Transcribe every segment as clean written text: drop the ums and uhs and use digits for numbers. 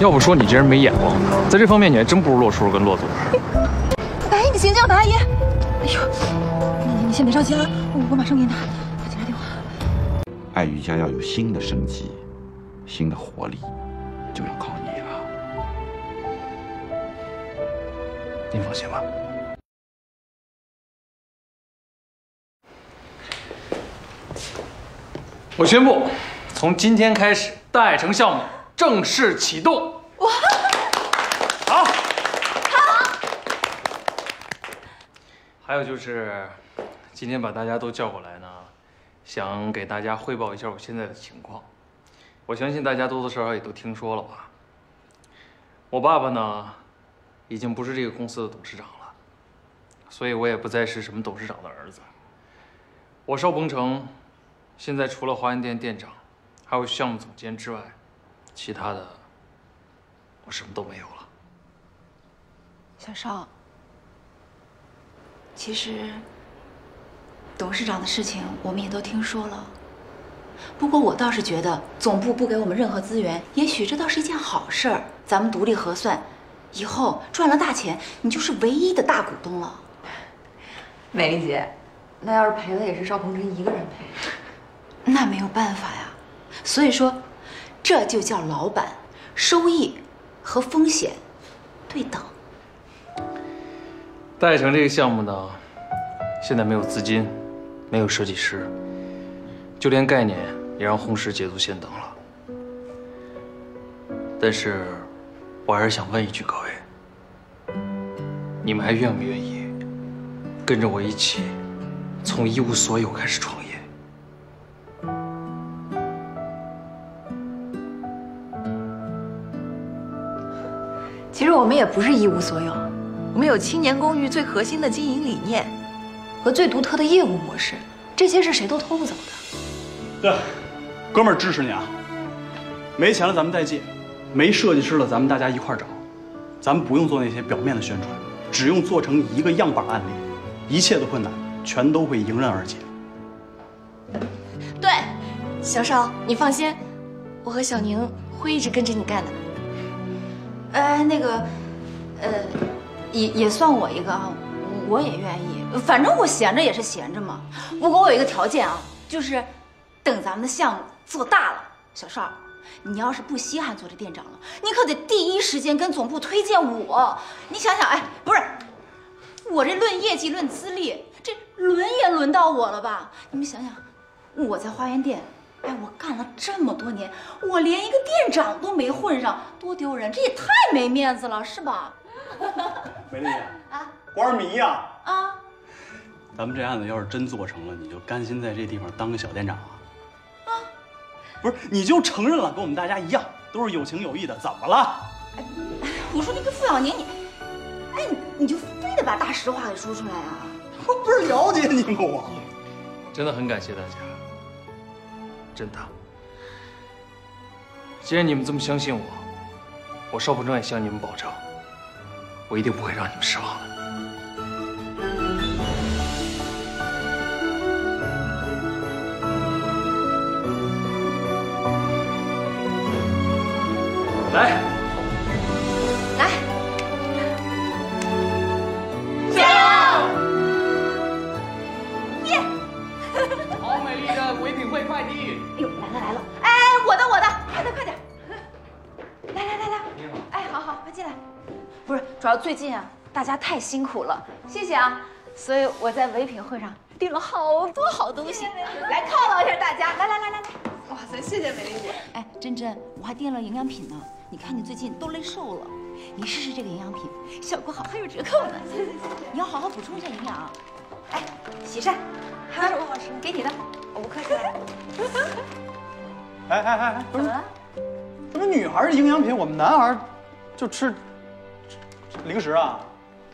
要不说你这人没眼光，在这方面你还真不如洛叔跟洛总。白姨，你醒醒，白姨！哎呦，你先别着急啊，我马上给你拿警察电话。爱瑜伽要有新的生机，新的活力，就要靠你了。您放心吧。 我宣布，从今天开始，大爱城项目正式启动。哇！好，好。还有就是，今天把大家都叫过来呢，想给大家汇报一下我现在的情况。我相信大家多多少少也都听说了吧。我爸爸呢，已经不是这个公司的董事长了，所以我也不再是什么董事长的儿子。我邵鹏程。 现在除了华源店店长，还有项目总监之外，其他的我什么都没有了。小邵，其实董事长的事情我们也都听说了，不过我倒是觉得总部不给我们任何资源，也许这倒是一件好事儿。咱们独立核算，以后赚了大钱，你就是唯一的大股东了。美玲姐，那要是赔了，也是邵鹏程一个人赔。 那没有办法呀，所以说，这就叫老板，收益和风险对等。大悦城这个项目呢，现在没有资金，没有设计师，就连概念也让红石捷足先登了。但是，我还是想问一句各位，你们还愿不愿意跟着我一起，从一无所有开始创业？ 其实我们也不是一无所有，我们有青年公寓最核心的经营理念和最独特的业务模式，这些是谁都偷不走的。对，哥们儿支持你啊！没钱了咱们再借，没设计师了咱们大家一块儿找，咱们不用做那些表面的宣传，只用做成一个样板案例，一切的困难全都会迎刃而解。对，小邵，你放心，我和小宁会一直跟着你干的。 哎，那个，也算我一个啊，我也愿意。反正我闲着也是闲着嘛。不过我有一个条件啊，就是等咱们的项目做大了，小邵，你要是不稀罕做这店长了，你可得第一时间跟总部推荐我。你想想，哎，不是，我这论业绩、论资历，这轮也轮到我了吧？你们想想，我在花园店。 哎，我干了这么多年，我连一个店长都没混上，多丢人！这也太没面子了，是吧？美丽姐啊，玩迷呀！啊，咱们这案子要是真做成了，你就甘心在这地方当个小店长啊？啊，不是，你就承认了，跟我们大家一样，都是有情有义的，怎么了？哎，我说那个付小宁，你就非得把大实话给说出来啊！我不是了解你吗？我真的很感谢大家。 真的，既然你们这么相信我，我邵鹏程也向你们保证，我一定不会让你们失望的。来，加油！耶！好美丽的唯品会快递。 哎呦，来了来了！哎，我的，快点快点！来！你好，哎，好，快进来。不是，主要最近啊，大家太辛苦了，谢谢啊。所以我在唯品会上订了好多好东西，来犒劳一下大家。来！哇塞，谢谢美玲姐。哎，珍，我还订了营养品呢，你看你最近都累瘦了，你试试这个营养品，效果好，还有折扣呢。谢谢。你要好好补充一下营养啊。哎，喜善，还有什么好吃？给你的。 我不客气。哎，怎么了？怎么女孩的营养品，我们男孩就吃零食啊？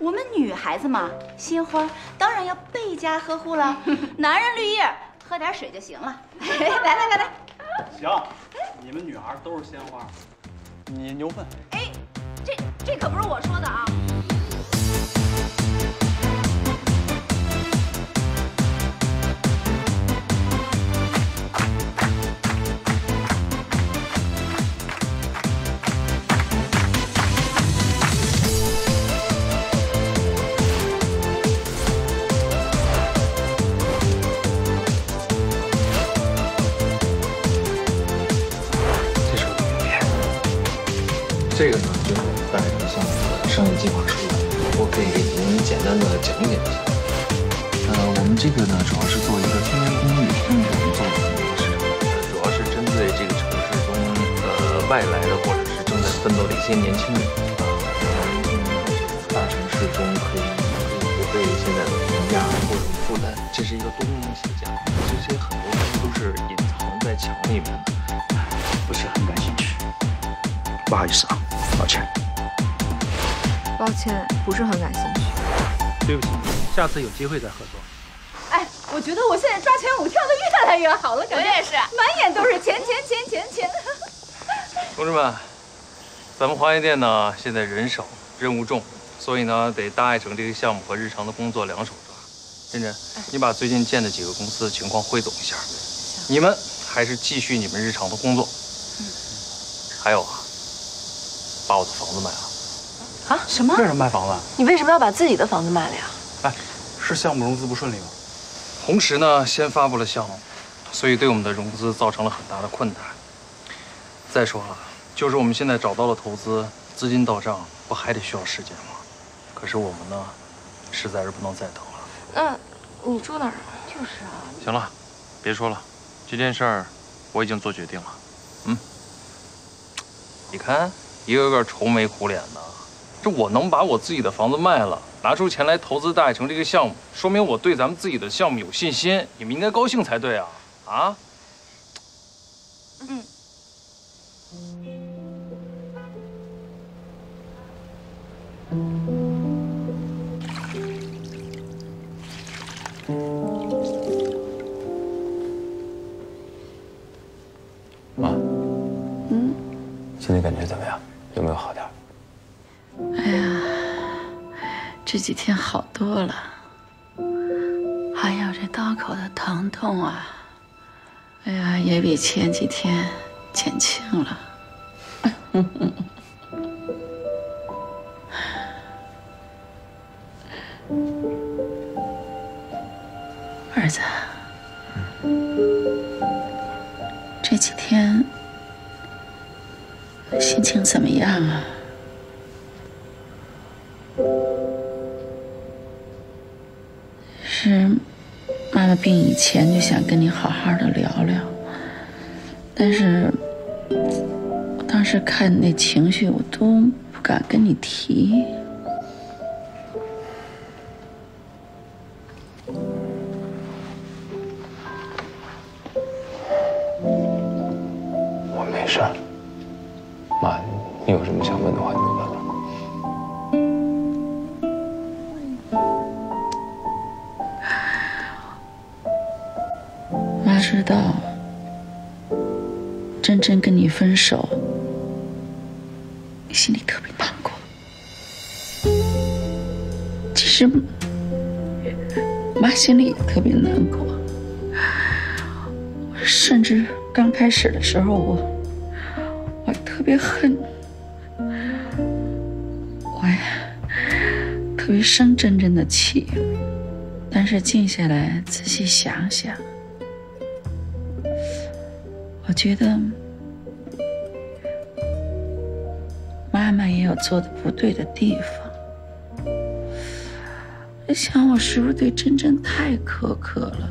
我们女孩子嘛，鲜花当然要倍加呵护了。男人绿叶，喝点水就行了。来，行，你们女孩都是鲜花，你牛粪。哎，这可不是我说的啊。这个呢，就是我们办理的项目的商业计划书，我可以给您简单的讲解一下。我们这个呢，主要是做一个青年公寓，我们做的很多市场，主要是针对这个城市中外来的或者是正在奋斗的一些年轻人。大城市中可以不被现在的房价或者负担，这是一个多功能起家，这些很多都是隐藏在墙里面的，不是很感兴趣。 不好意思啊，抱歉。抱歉，不是很感兴趣。对不起，下次有机会再合作。哎，我觉得我现在抓前舞跳的越来越好了，感觉我也是，满眼都是钱。同志们，咱们华业店呢，现在人少任务重，所以呢，得大爱城这个项目和日常的工作两手抓。珍，你把最近建的几个公司的情况汇总一下。你们还是继续你们日常的工作。还有啊。 把我的房子卖了！啊？什么？为什么卖房子？你为什么要把自己的房子卖了呀？哎，是项目融资不顺利吗？红石呢，先发布了项目，所以对我们的融资造成了很大的困难。再说了，就是我们现在找到了投资，资金到账，不还得需要时间吗？可是我们呢，实在是不能再等了。那你住哪儿啊？就是啊。行了，别说了，这件事儿我已经做决定了。嗯，你看。 一个个愁眉苦脸的，这我能把我自己的房子卖了，拿出钱来投资大爱城这个项目，说明我对咱们自己的项目有信心，你们应该高兴才对啊！啊？嗯。妈，心里感觉怎么样？ 有没有好点？哎呀，这几天好多了，还有这刀口的疼痛啊，哎呀，也比前几天减轻了。儿子，这几天。 心情怎么样啊？是妈妈病以前就想跟你好好的聊聊，但是我当时看那情绪，我都不敢跟你提。我没事儿。 妈，你有什么想问的话，你就问了。妈知道，真真跟你分手，你心里特别难过。其实，妈心里也特别难过。甚至刚开始的时候，我特别恨，我呀特别生真真的气，但是静下来仔细想想，我觉得妈妈也有做的不对的地方。我想我是不是对真真太苛刻了？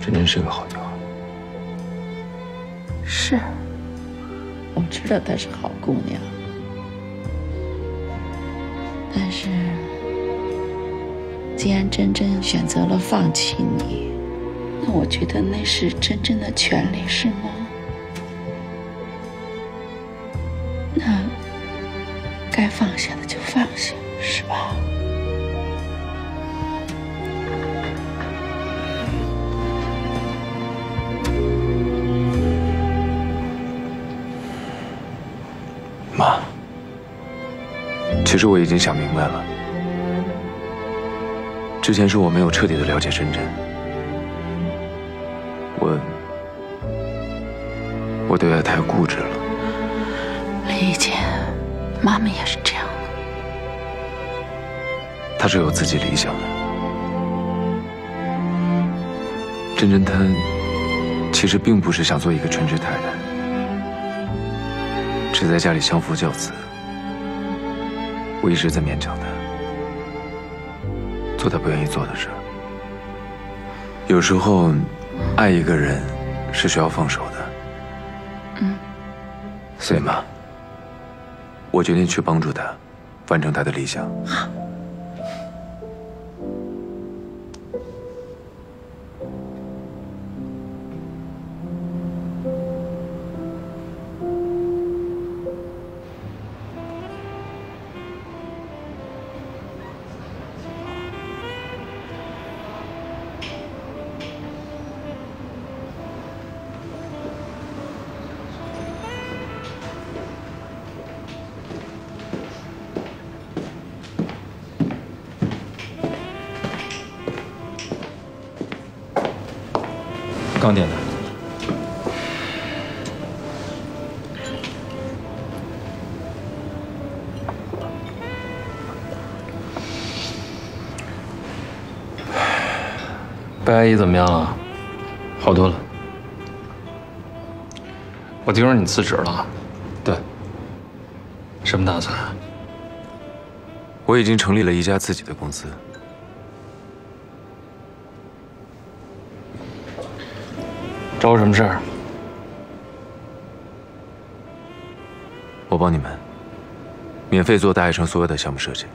真真是个好女孩。是。 我知道她是好姑娘，但是既然真真选择了放弃你，那我觉得那是真真的权利，是吗？那该放下的就放下，是吧？妈，其实我已经想明白了，之前是我没有彻底的了解真真，我对爱太固执了。理解，妈妈也是这样的。她是有自己理想的，真真她其实并不是想做一个全职太太。是在家里相夫教子，我一直在勉强她，做她不愿意做的事。有时候，爱一个人是需要放手的。嗯。所以嘛，我决定去帮助她，完成她的理想。好。 刚点的，白阿姨怎么样了？好多了。我听说你辞职了，对。什么打算？我已经成立了一家自己的公司。 找我什么事儿？我帮你们免费做大悦城所有的项目设计。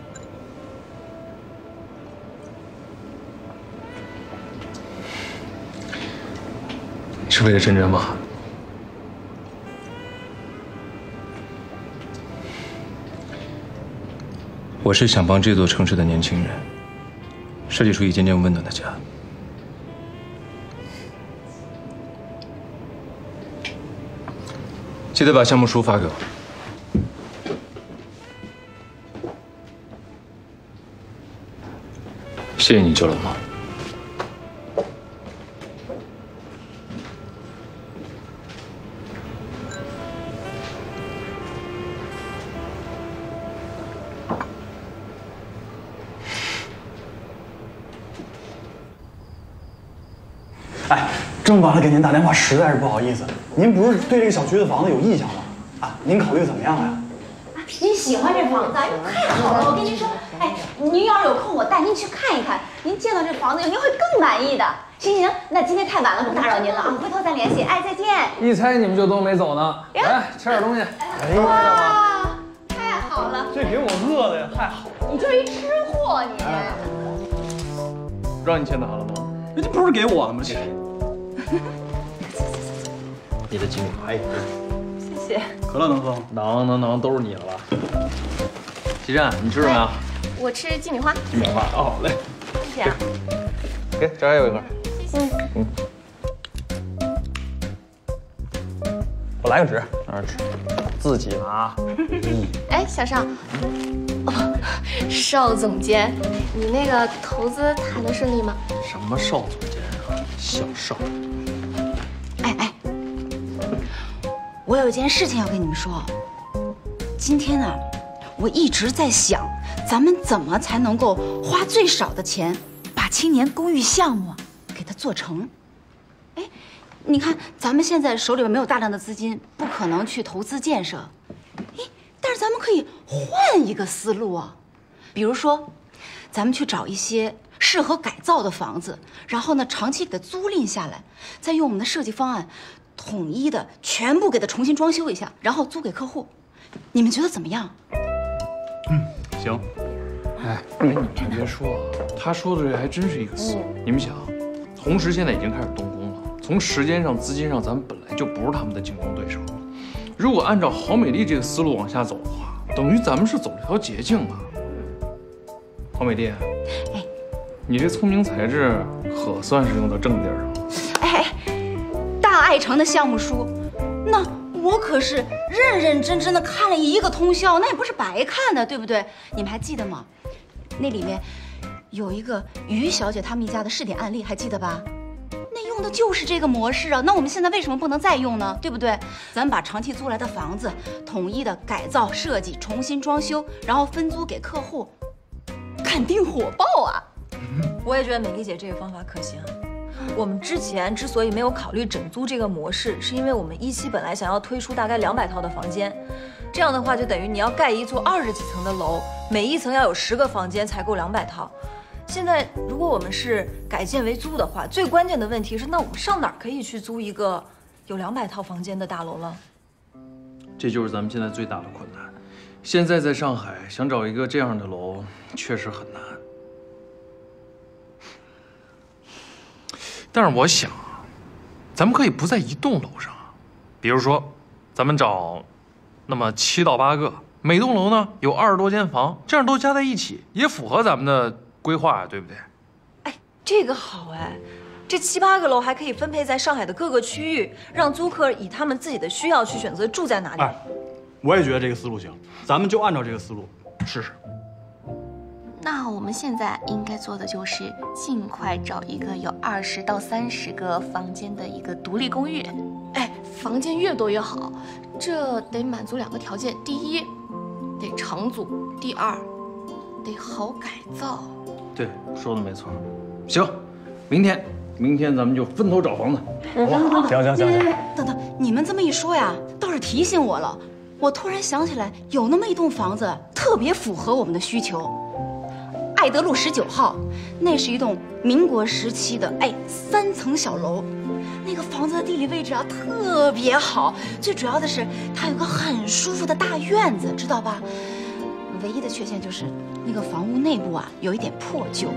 你是为了真真吗？我是想帮这座城市的年轻人设计出一间间温暖的家。 记得把项目书发给我。谢谢你，周老毛。哎，这么晚了给您打电话，实在是不好意思。 您不是对这个小区的房子有意向吗？啊，您考虑怎么样了呀？啊，您喜欢这房子，太好了！我跟您说，哎，您要是有空，我带您去看一看。您见到这房子，您会更满意的。行行，那今天太晚了，不打扰您了啊，回头再联系。哎，再见。一猜你们就都没走呢。来，吃点东西。哇，太好了！这给我饿的呀，太好了。你就是一吃货，你。让你签拿了吗？人家不是给我了吗？这。 你的金卡，哎，谢谢。可乐能喝吗？能，都是你的了。齐震，你吃什么呀？我吃鸡米花。鸡米花，哦，好嘞。谢谢啊。给这还有一份。嗯。我来个纸，拿纸，自己拿。哎，小邵，哦，邵总监，你那个投资谈得顺利吗？什么邵总监啊，小邵。 我有一件事情要跟你们说。今天呢，我一直在想，咱们怎么才能够花最少的钱，把青年公寓项目给它做成？哎，你看，咱们现在手里边没有大量的资金，不可能去投资建设。哎，但是咱们可以换一个思路啊，比如说，咱们去找一些适合改造的房子，然后呢，长期给它租赁下来，再用我们的设计方案。 统一的，全部给它重新装修一下，然后租给客户，你们觉得怎么样？嗯，行。哎，你们别说啊，他说的这还真是一个思路。你们想，红石现在已经开始动工了，从时间上、资金上，咱们本来就不是他们的竞争对手。如果按照郝美丽这个思路往下走的话，等于咱们是走了条捷径啊。郝美丽，哎，你这聪明才智可算是用到正地儿上了。哎。 大爱城的项目书，那我可是认认真真的看了一个通宵，那也不是白看的，对不对？你们还记得吗？那里面有一个于小姐她们一家的试点案例，还记得吧？那用的就是这个模式啊。那我们现在为什么不能再用呢？对不对？咱们把长期租来的房子统一的改造设计，重新装修，然后分租给客户，肯定火爆啊！我也觉得美丽姐这个方法可行。 我们之前之所以没有考虑整租这个模式，是因为我们一期本来想要推出大概200套的房间，这样的话就等于你要盖一座20几层的楼，每一层要有10个房间才够200套。现在如果我们是改建为租的话，最关键的问题是，那我们上哪儿可以去租一个有200套房间的大楼了？这就是咱们现在最大的困难。现在在上海想找一个这样的楼确实很难。但是我想，咱们可以不在一栋楼上，比如说，咱们找那么7到8个，每栋楼呢有20多间房，这样都加在一起，也符合咱们的。 规划啊，对不对？哎，这个好哎，这7、8个楼还可以分配在上海的各个区域，让租客以他们自己的需要去选择住在哪里。哎，我也觉得这个思路行，咱们就按照这个思路试试。那我们现在应该做的就是尽快找一个有20到30个房间的一个独立公寓。哎，房间越多越好，这得满足2个条件：第一，得长租；第二，得好改造。 对，说的没错。行，明天咱们就分头找房子，好不好？行。等，你们这么一说呀，倒是提醒我了。我突然想起来，有那么一栋房子特别符合我们的需求，爱德路19号，那是一栋民国时期的3层小楼。那个房子的地理位置啊特别好，最主要的是它有个很舒服的大院子，知道吧？ 唯一的缺陷就是那个房屋内部啊有一点破旧，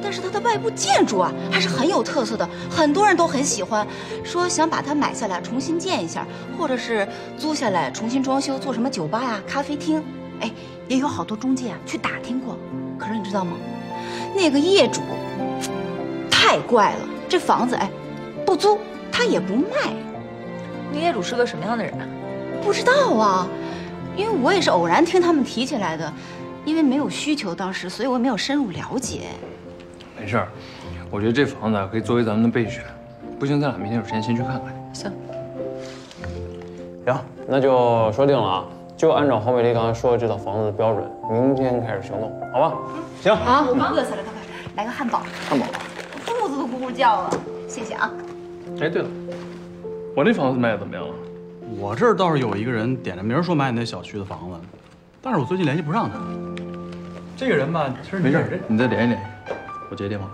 但是它的外部建筑啊还是很有特色的，很多人都很喜欢，说想把它买下来重新建一下，或者是租下来重新装修，做什么酒吧呀、咖啡厅，哎，也有好多中介啊去打听过。可是你知道吗？那个业主太怪了，这房子不租他也不卖。那业主是个什么样的人啊？不知道啊。 因为我也是偶然听他们提起来的，因为没有需求，当时所以我没有深入了解。没事儿，我觉得这房子可以作为咱们的备选，不行咱俩明天有时间先去看看。行。行，那就说定了啊，就按照黄美丽刚才说的这套房子的标准，明天开始行动，好吧？行。啊，我饿死了，快来个汉堡。汉堡。肚子都咕咕叫了，谢谢啊。哎，对了，我那房子卖的怎么样了？ 我这儿倒是有一个人点着名说买你那小区的房子，但是我最近联系不上他。这个人吧，其实没事，你再联系联系。我接电话。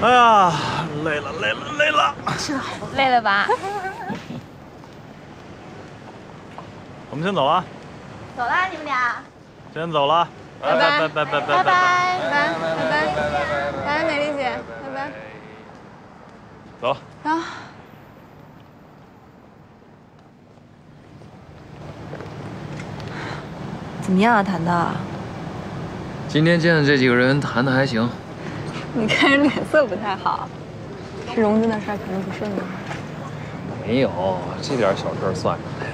哎呀，累了。是的，累了吧？我们先走了。走了，你们俩。先走了。 拜拜，美丽姐，拜拜，走啊！怎么样啊，谭的？今天见的这几个人谈的还行。你看人脸色不太好，是荣军的事儿可能不顺吗？没有，这点小事算什么呀？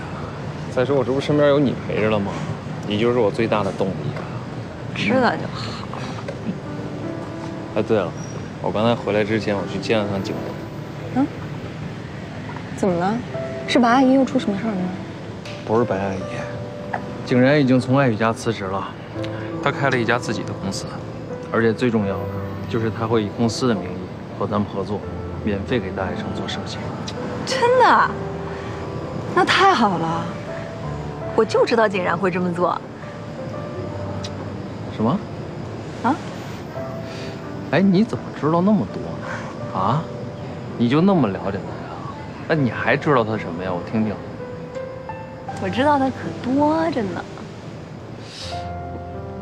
再说我这不身边有你陪着了吗？你就是我最大的动力啊！ 知道就好。哎，对了，我刚才回来之前，我去见了趟景文。嗯？怎么了？是白阿姨又出什么事儿了？不是白阿姨，景然已经从爱雨家辞职了，他开了一家自己的公司，而且最重要的就是他会以公司的名义和咱们合作，免费给大学生做设计。真的？那太好了！我就知道景然会这么做。 什么？啊？哎，你怎么知道那么多呢？啊？你就那么了解他呀？那你还知道他什么呀？我听听。我知道他可多着呢。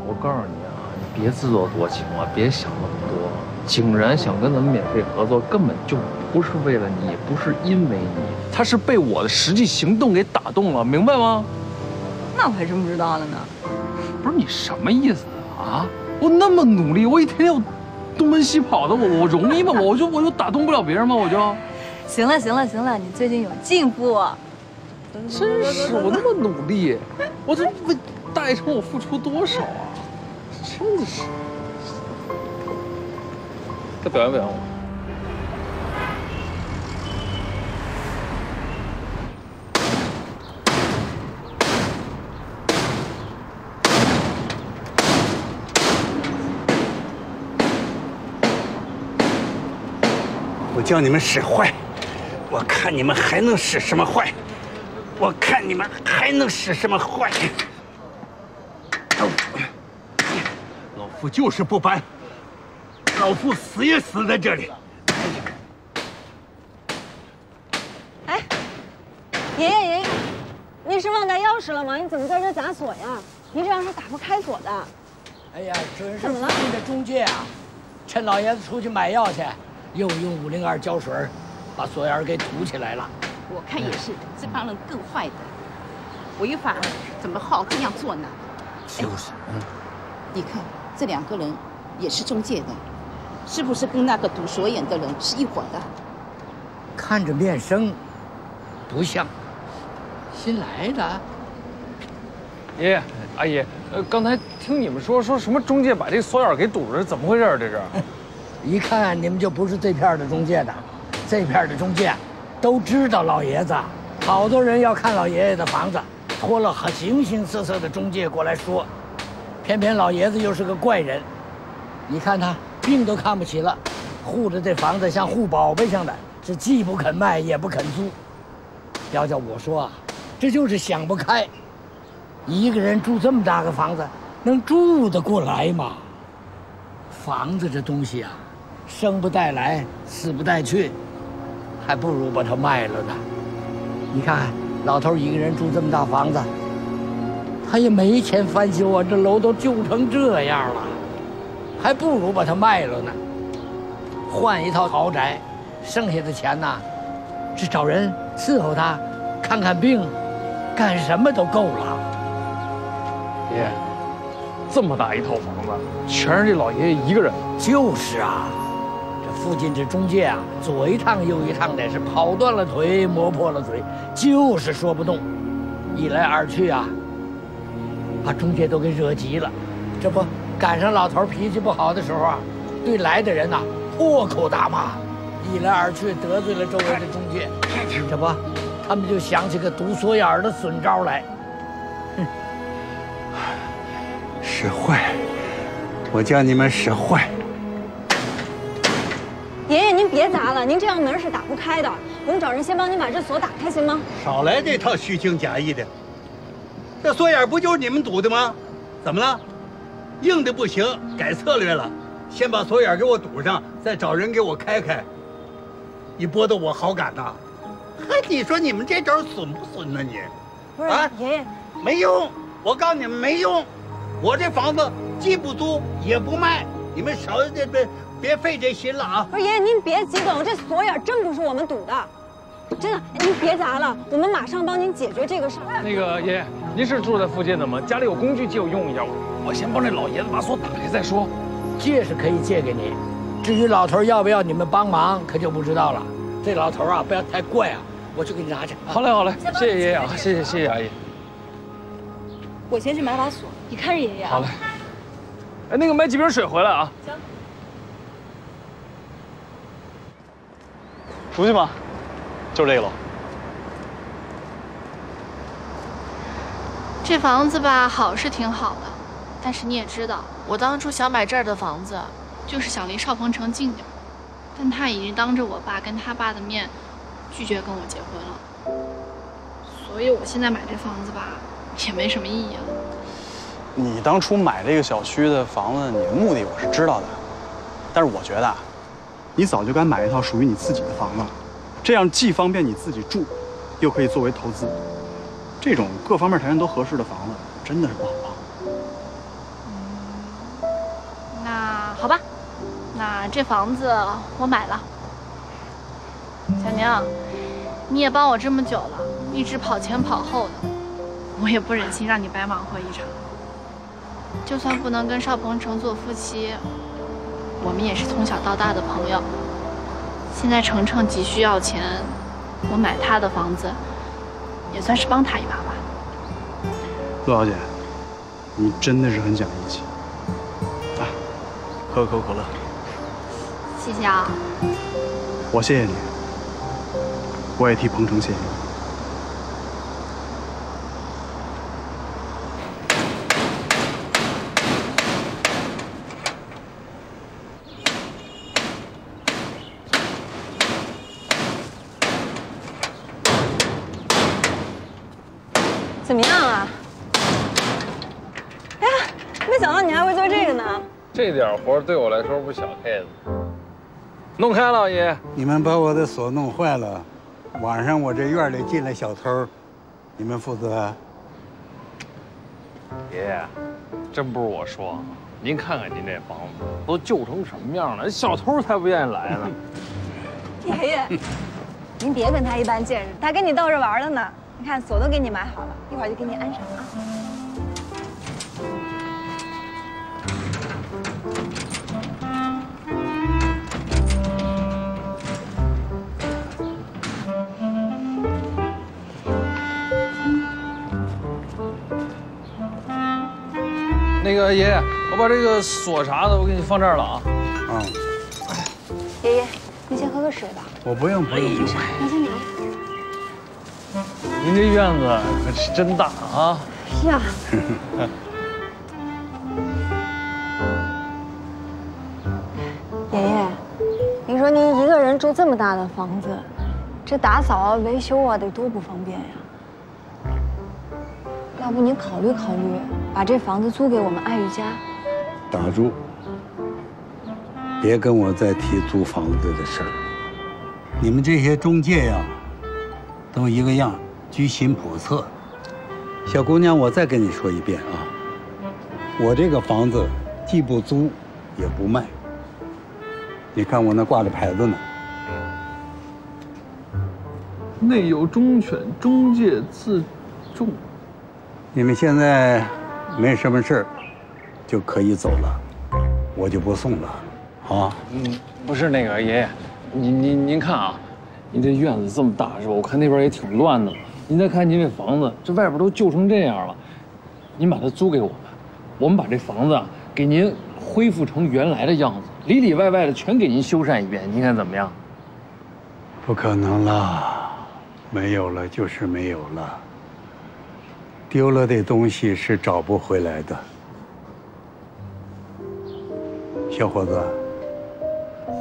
我告诉你啊，你别自作多情了，别想那么多。景然想跟咱们免费合作，根本就不是为了你，也不是因为你，他是被我的实际行动给打动了，明白吗？那我还真不知道了呢。不是你什么意思？ 啊！我那么努力，我一天要东奔西跑的，我容易吗？我就打动不了别人吗？我就。行了，你最近有进步。真是我那么努力，我这为大学生我付出多少啊！真的是。再表扬表扬我。我叫你们使坏，我看你们还能使什么坏！我看你们还能使什么坏！老夫就是不搬，老夫死也死在这里！哎，爷爷爷爷，您是忘带钥匙了吗？你怎么在这砸锁呀？您这样是打不开锁的。哎呀，准是附近的中介啊，趁老爷子出去买药去，又用502胶水把锁眼给堵起来了。 我看也是，这帮人更坏的，违法怎么好这样做呢？就是，你看这两个人也是中介的，是不是跟那个堵锁眼的人是一伙的？看着面生，不像，新来的。爷爷，阿姨，刚才听你们说什么中介把这锁眼给堵着，怎么回事？这是？一看你们就不是这片的中介的，这片的中介。 都知道老爷子，好多人要看老爷爷的房子，托了形形色色的中介过来说，偏偏老爷子又是个怪人。你看他病都看不起了，护着这房子像护宝贝像的，是既不肯卖也不肯租。要叫我说啊，这就是想不开，一个人住这么大个房子，能住得过来吗？房子这东西啊，生不带来，死不带去。 还不如把它卖了呢。你看，老头一个人住这么大房子，他也没钱翻修啊，这楼都旧成这样了，还不如把它卖了呢，换一套豪宅。剩下的钱呢，只找人伺候他，看看病，干什么都够了。爷爷，这么大一套房子，全是这老爷爷一个人。就是啊。 附近这中介啊，左一趟右一趟的，是跑断了腿，磨破了嘴，就是说不动。一来二去啊，把中介都给惹急了。这不赶上老头脾气不好的时候啊，对来的人呐、破口大骂。一来二去得罪了周围的中介，这不，他们就想起个堵锁眼的损招来。哼，使坏！我叫你们使坏！ 爷爷，您别砸了，您这样门是打不开的。我们找人先帮您把这锁打开，行吗？少来这套虚情假意的。这锁眼不就是你们堵的吗？怎么了？硬的不行，改策略了，先把锁眼给我堵上，再找人给我开开。你剥夺我好感呐！嗨，你说你们这招损不损呢？你不是啊，爷爷没用。我告诉你们没用，我这房子既不租也不卖，你们少这这。 别费这心了啊！不是爷爷，您别激动，这锁眼真不是我们堵的，真的，您别砸了，我们马上帮您解决这个事儿。那个爷爷，您是住在附近的吗？家里有工具借我用一下，我先帮这老爷子把锁打开再说。借是可以借给你，至于老头要不要你们帮忙，可就不知道了。这老头啊，不要太怪啊，我去给你拿去。好嘞好嘞，谢谢爷爷啊，谢谢阿姨。我先去买把锁，你看着爷爷啊。好嘞。哎，那个买几瓶水回来啊。行。 出去吗？就这个楼。这房子吧，好是挺好的，但是你也知道，我当初想买这儿的房子，就是想离少鹏城近点。但他已经当着我爸跟他爸的面，拒绝跟我结婚了。所以我现在买这房子吧，也没什么意义了。你当初买这个小区的房子，你的目的我是知道的，但是我觉得啊。 你早就该买一套属于你自己的房子了，这样既方便你自己住，又可以作为投资。这种各方面条件都合适的房子，真的是不好房。那好吧，那这房子我买了。小宁，你也帮我这么久了，一直跑前跑后的，我也不忍心让你白忙活一场。就算不能跟邵鹏程做夫妻。 我们也是从小到大的朋友。现在程程急需要钱，我买他的房子，也算是帮他一把吧。陆小姐，你真的是很讲义气。来，喝口可乐。谢谢啊。我谢谢你，我也替鹏程谢谢你。怎么样啊？哎呀，没想到你还会做这个呢。这点活对我来说不小 case。弄开了，爷。你们把我的锁弄坏了，晚上我这院里进来小偷，你们负责。爷爷，真不是我说。 您看看您这房子都旧成什么样了，小偷才不愿意来呢。爷爷，您别跟他一般见识，他跟你逗着玩了呢。你看锁都给你买好了，一会儿就给你安上啊。那个爷爷。 我把这个锁啥的，我给你放这儿了啊。啊，爷爷，您先喝个水吧。我不用，不用。您先拿。您这院子可是真大啊！是啊。爷爷，您说您一个人住这么大的房子，这打扫啊、维修啊，得多不方便呀！ 要不您考虑考虑，把这房子租给我们爱玉家。打住！别跟我再提租房子的事儿。你们这些中介呀，都一个样，居心叵测。小姑娘，我再跟你说一遍啊，我这个房子既不租，也不卖。你看我那挂着牌子呢。 内有忠犬，中介自重。 你们现在没什么事儿，就可以走了，我就不送了，啊？嗯，不是那个爷爷，您看啊，您这院子这么大是吧？我看那边也挺乱的，您再看您这房子，这外边都旧成这样了，您把它租给我们，我们把这房子啊给您恢复成原来的样子，里里外外的全给您修缮一遍，您看怎么样？不可能啦，没有了就是没有了。 丢了的东西是找不回来的，小伙子，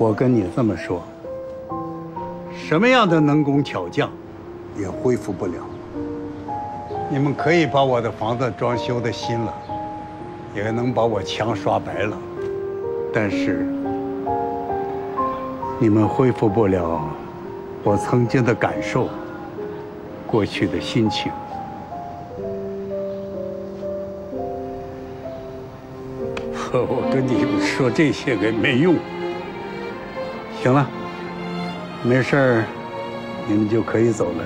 我跟你这么说，什么样的能工巧匠也恢复不了。你们可以把我的房子装修的新了，也能把我墙刷白了，但是你们恢复不了我曾经的感受，过去的心情。 我跟你们说这些个没用。行了，没事儿，你们就可以走了，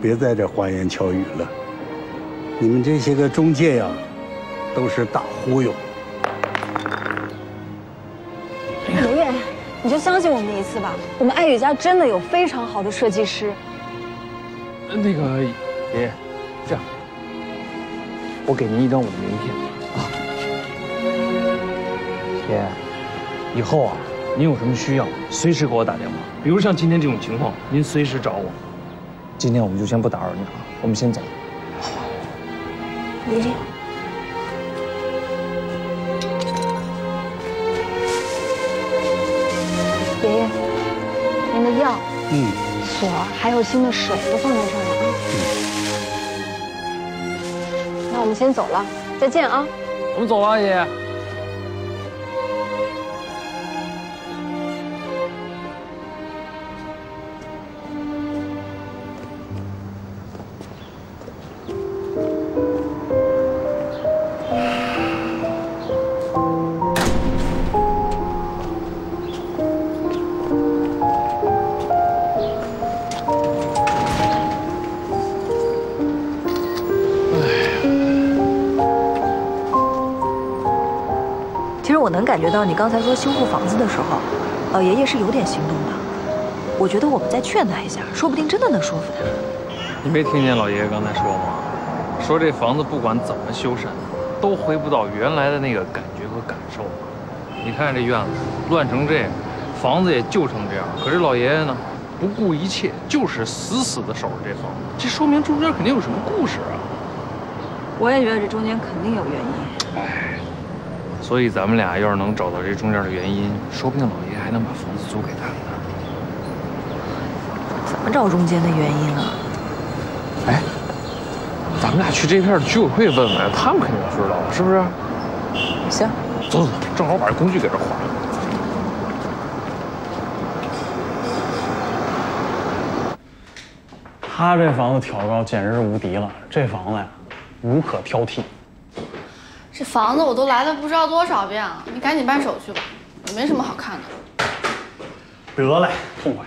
别在这花言巧语了。你们这些个中介呀，都是大忽悠。爷爷，你就相信我们一次吧，我们爱雨家真的有非常好的设计师。那个爷爷，这样，我给您一张我的名片。 爷，以后啊，您有什么需要，随时给我打电话。比如像今天这种情况，您随时找我。今天我们就先不打扰你了，我们先走。爷爷，爷爷，您的药、锁还有新的水都放在这儿了啊。那我们先走了，再见啊。我们走了，爷爷。 感觉到你刚才说修复房子的时候，老爷爷是有点心动的。我觉得我们再劝他一下，说不定真的能说服他。你没听见老爷爷刚才说吗？说这房子不管怎么修缮，都回不到原来的那个感觉和感受。你看这院子乱成这样，房子也旧成这样。可是老爷爷呢，不顾一切，就是死死的守着这房子。这说明中间肯定有什么故事啊！我也觉得这中间肯定有原因。哎。 所以咱们俩要是能找到这中间的原因，说不定老爷还能把房子租给他呢。怎么找中间的原因啊？哎，咱们俩去这片的居委会问问，他们肯定知道，是不是？行，走走，正好把这工具给这还了。他这房子挑高简直是无敌了，这房子呀，无可挑剔。这房子我都来了不知道多少遍了，你赶紧办手续吧，也没什么好看的。得嘞，痛快。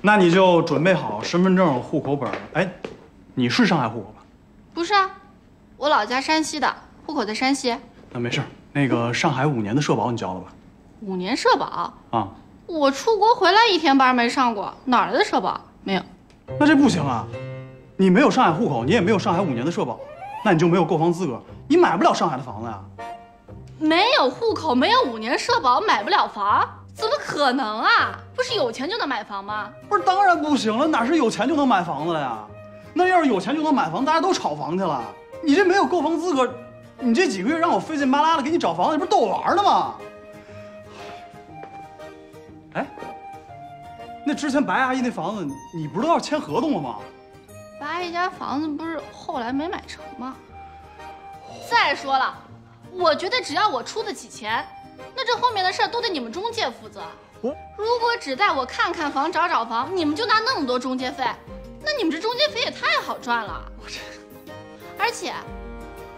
那你就准备好身份证、户口本。哎，你是上海户口吧？不是啊，我老家山西的，户口在山西。那没事，那个上海5年的社保你交了吧？5年社保啊？我出国回来1天班没上过，哪来的社保？没有。 那这不行啊！你没有上海户口，你也没有上海5年的社保，那你就没有购房资格，你买不了上海的房子呀。没有户口，没有5年社保，买不了房，怎么可能啊？不是有钱就能买房吗？不是，当然不行了，哪是有钱就能买房子了呀？那要是有钱就能买房，大家都炒房去了。你这没有购房资格，你这几个月让我费劲巴拉的给你找房子，你不是逗我玩呢吗？哎。 那之前白阿姨那房子，你不是都要签合同了吗？白阿姨家房子不是后来没买成吗？再说了，我觉得只要我出得起钱，那这后面的事儿都得你们中介负责。如果只带我看看房、找找房，你们就拿那么多中介费，那你们这中介费也太好赚了。我这，而且，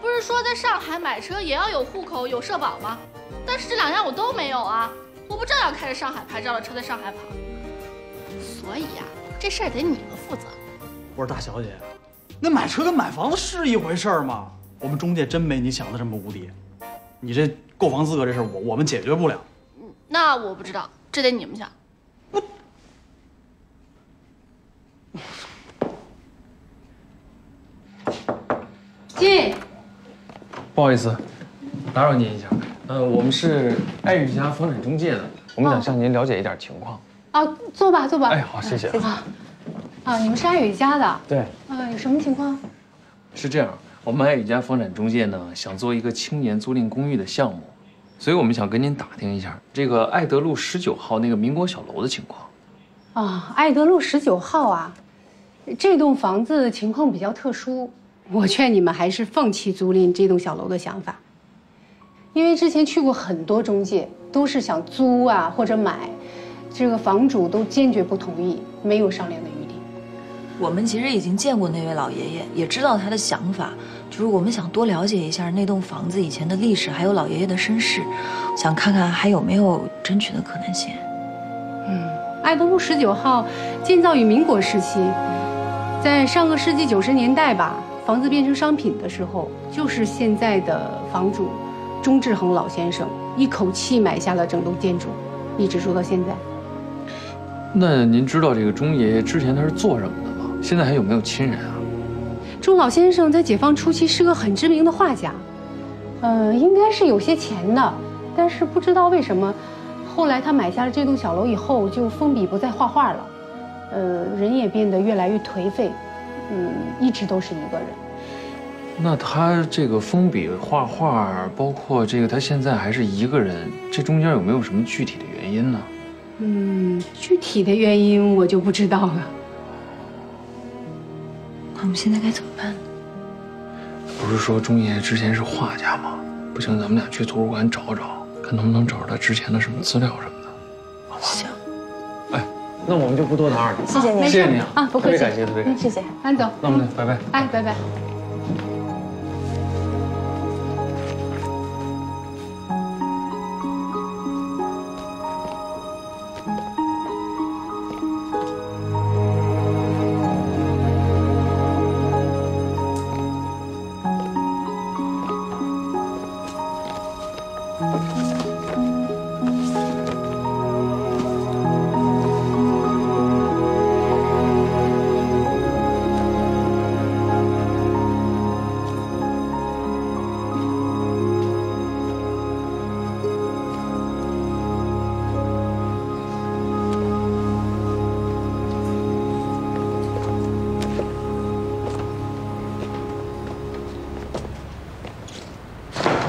不是说在上海买车也要有户口、有社保吗？但是这2样我都没有啊！我不正要开着上海牌照的车在上海跑？ 所以呀，这事儿得你们负责。我说大小姐，那买车跟买房子是一回事儿吗？我们中介真没你想的这么无敌。你这购房资格这事儿，我们解决不了。那我不知道，这得你们想。进。不好意思，打扰您一下。我们是爱日家房产中介的，我们想向您了解一点情况。 啊，坐吧，坐吧。哎，好，谢谢。谢谢。啊，你们是爱雨家的？对。啊，有什么情况？是这样，我们爱雨家房产中介呢，想做一个青年租赁公寓的项目，所以我们想跟您打听一下这个爱德路19号那个民国小楼的情况。啊，爱德路19号啊，这栋房子情况比较特殊，我劝你们还是放弃租赁这栋小楼的想法，因为之前去过很多中介，都是想租啊或者买。 这个房主都坚决不同意，没有商量的余地。我们其实已经见过那位老爷爷，也知道他的想法，就是我们想多了解一下那栋房子以前的历史，还有老爷爷的身世，想看看还有没有争取的可能性。嗯，爱德路19号建造于民国时期，在上个世纪90年代吧，房子变成商品的时候，就是现在的房主钟志恒老先生一口气买下了整栋建筑，一直住到现在。 那您知道这个钟爷爷之前他是做什么的吗？现在还有没有亲人啊？钟老先生在解放初期是个很知名的画家，应该是有些钱的，但是不知道为什么，后来他买下了这栋小楼以后就封笔不再画画了，人也变得越来越颓废，一直都是一个人。那他这个封笔画画，包括这个他现在还是一个人，这中间有没有什么具体的原因呢？ 具体的原因我就不知道了。那我们现在该怎么办呢？不是说钟爷爷之前是画家吗？不行，咱们俩去图书馆找找，看能不能找着他之前的什么资料什么的，好吧？行。哎，那我们就不多打扰你，谢谢您，谢谢您啊，不客气，特别感谢，特别感谢，谢谢安总。那我们拜拜，哎，拜拜。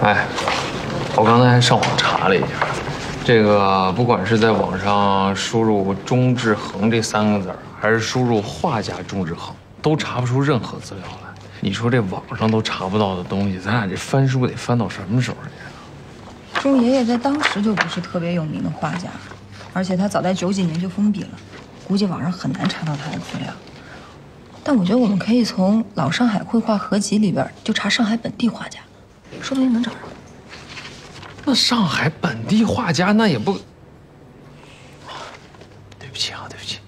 哎，我刚才上网查了一下，这个不管是在网上输入“钟志恒”这3个字，还是输入“画家钟志恒”，都查不出任何资料来。你说这网上都查不到的东西，咱俩这翻书得翻到什么时候去？周爷爷在当时就不是特别有名的画家，而且他早在90年就封闭了，估计网上很难查到他的资料。但我觉得我们可以从老上海绘画合集里边就查上海本地画家，说不定能找上。那上海本地画家那也不……对不起啊，对不起。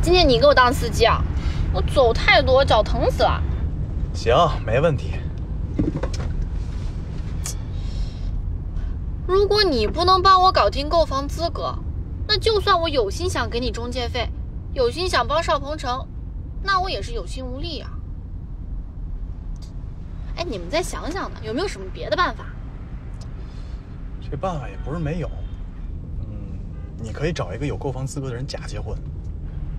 今天你给我当司机啊！我走太多，脚疼死了。行，没问题。如果你不能帮我搞定购房资格，那就算我有心想给你中介费，有心想帮邵鹏程，那我也是有心无力啊。哎，你们再想想呢，有没有什么别的办法？这办法也不是没有。你可以找一个有购房资格的人假结婚。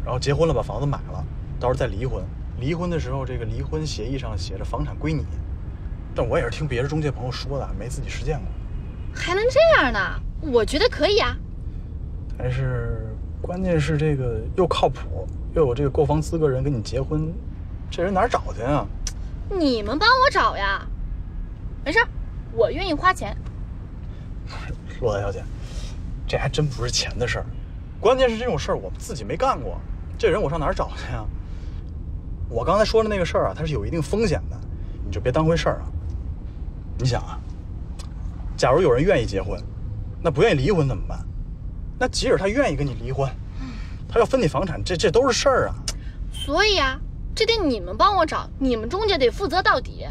然后结婚了，把房子买了，到时候再离婚。离婚的时候，这个离婚协议上写着房产归你。但我也是听别人中介朋友说的，没自己实践过。还能这样呢？我觉得可以啊。但是关键是这个又靠谱又有这个购房资格人跟你结婚，这人哪找去啊？你们帮我找呀。没事，我愿意花钱。洛大小姐，这还真不是钱的事儿，关键是这种事儿我们自己没干过。 这人我上哪儿找去呀？我刚才说的那个事儿啊，它是有一定风险的，你就别当回事儿啊。你想啊，假如有人愿意结婚，那不愿意离婚怎么办？那即使他愿意跟你离婚，他要分你房产，这都是事儿啊。所以啊，这得你们帮我找，你们中介得负责到底。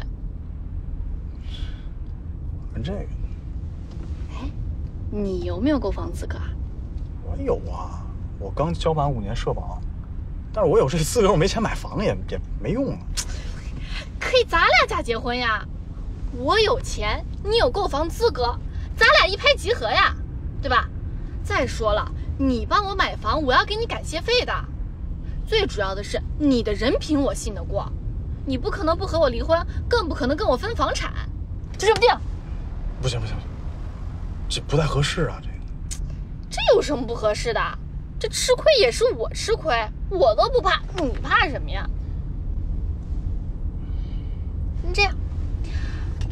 问这个，哎，你有没有购房资格啊？我有啊，我刚交满5年社保。 但是我有这资格，我没钱买房也没用啊。可以，咱俩假结婚呀！我有钱，你有购房资格，咱俩一拍即合呀，对吧？再说了，你帮我买房，我要给你感谢费的。最主要的是，你的人品我信得过，你不可能不和我离婚，更不可能跟我分房产，就这么定。不行不行，这不太合适啊，这个。这有什么不合适的？ 这吃亏也是我吃亏，我都不怕，你怕什么呀？那这样，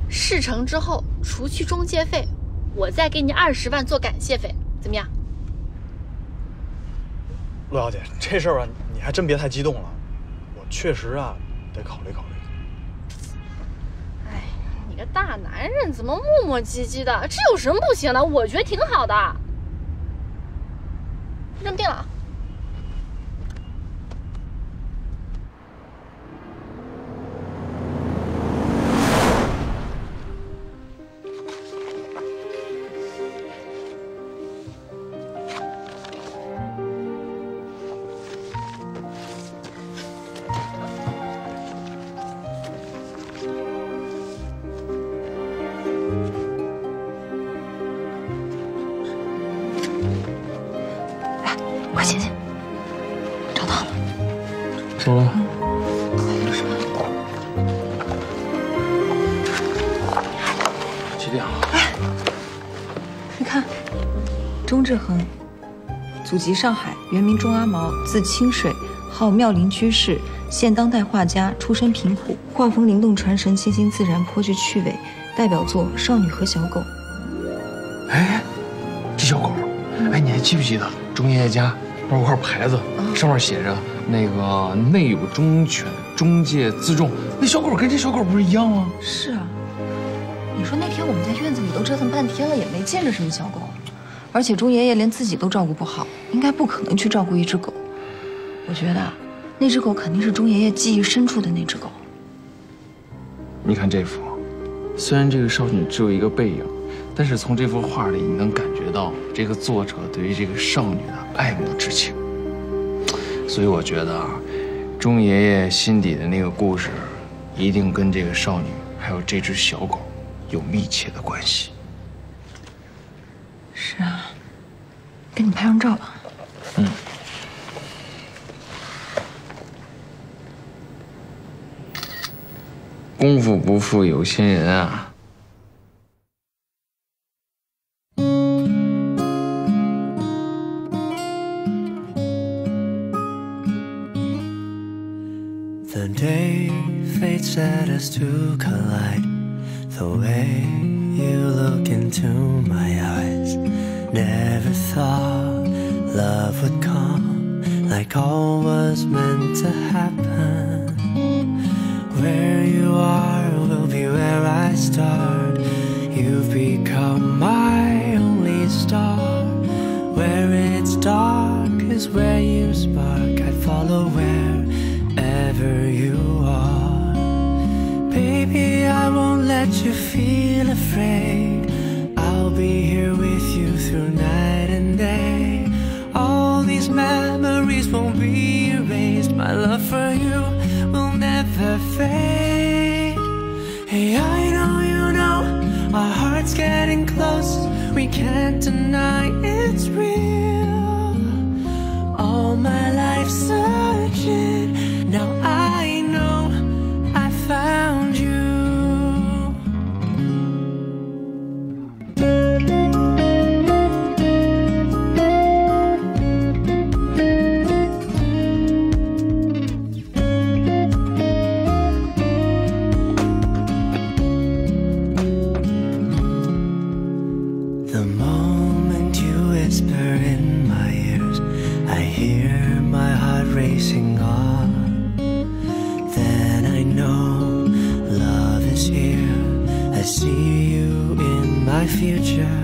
事成之后除去中介费，我再给你20万做感谢费，怎么样？陆小姐，这事儿啊，你还真别太激动了，我确实啊得考虑考虑。哎，你个大男人怎么磨磨唧唧的？这有什么不行的？我觉得挺好的。 认定了。祖籍上海，原名钟阿毛，字清水，号妙龄居士，现当代画家，出身贫苦，画风灵动传神，清新自然，颇具趣味。代表作《少女和小狗》。哎，这小狗，哎，你还记不记得钟爷爷家那有块牌子，上面写着那个内有忠犬，中介自重。那小狗跟这小狗不是一样吗？是啊，你说那天我们在院子里都折腾半天了，也没见着什么小狗。 而且钟爷爷连自己都照顾不好，应该不可能去照顾一只狗。我觉得那只狗肯定是钟爷爷记忆深处的那只狗。你看这幅，虽然这个少女只有一个背影，但是从这幅画里你能感觉到这个作者对于这个少女的爱慕之情。所以我觉得啊，钟爷爷心底的那个故事，一定跟这个少女还有这只小狗有密切的关系。 是啊，给你拍张照吧。嗯。功夫不负有心人啊。 The day fate set us to collide, the way you look into my eyes. Never thought love would come, like all was meant to happen. Where you are will be where I start. You've become my only star. Where it's dark is where you spark. I'd follow wherever you are. Baby, I won't let you feel afraid. I'll be here with you through night and day. All these memories won't be erased. My love for you will never fade. Hey, I know you know our heart's getting close. We can't deny it's real. All my life searching, now I know I found you. The moment you whisper in my ears, I hear my heart racing on. See you in my future.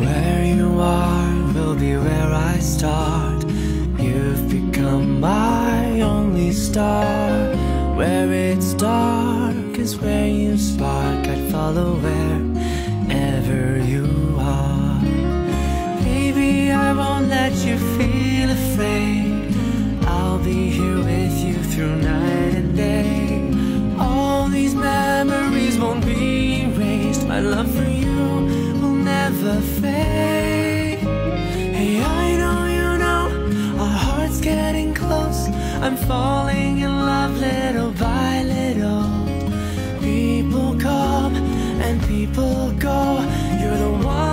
Where you are will be where I start. You've become my only star. Where it's dark is where you spark. I'd follow wherever you are. Baby, I won't let you feel afraid. I'll be here with you through night and day. All these memories won't be erased. My love for you will never fade. Hey, I know you know our heart's getting close. I'm falling in love little by little. People come and people go. You're the one